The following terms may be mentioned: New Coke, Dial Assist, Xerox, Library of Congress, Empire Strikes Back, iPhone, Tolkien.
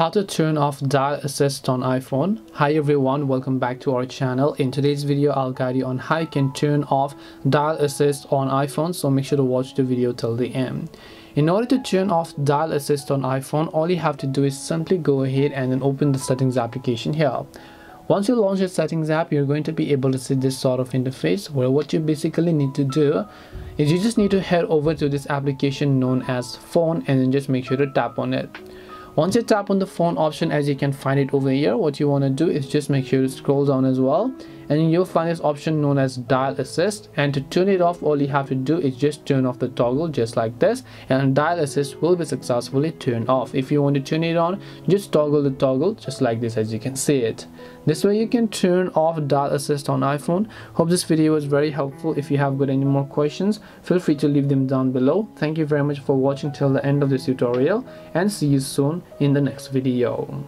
How to turn off Dial Assist on iPhone. Hi everyone, welcome back to our channel. In today's video I'll guide you on how you can turn off Dial Assist on iPhone, so make sure to watch the video till the end. In order to turn off Dial Assist on iPhone, all you have to do is simply go ahead and then open the settings application here. Once you launch the settings app, you're going to be able to see this sort of interface where what you basically need to do is you just need to head over to this application known as phone and then just make sure to tap on it. Once you tap on the phone option, as you can find it over here, what you want to do is just make sure to scroll down as well and you'll find this option known as Dial Assist. And to turn it off, all you have to do is just turn off the toggle just like this and Dial Assist will be successfully turned off. If you want to turn it on, just toggle the toggle just like this, as you can see it. This way you can turn off Dial Assist on iPhone. Hope this video was very helpful. If you have got any more questions, feel free to leave them down below. Thank you very much for watching till the end of this tutorial and see you soon in the next video.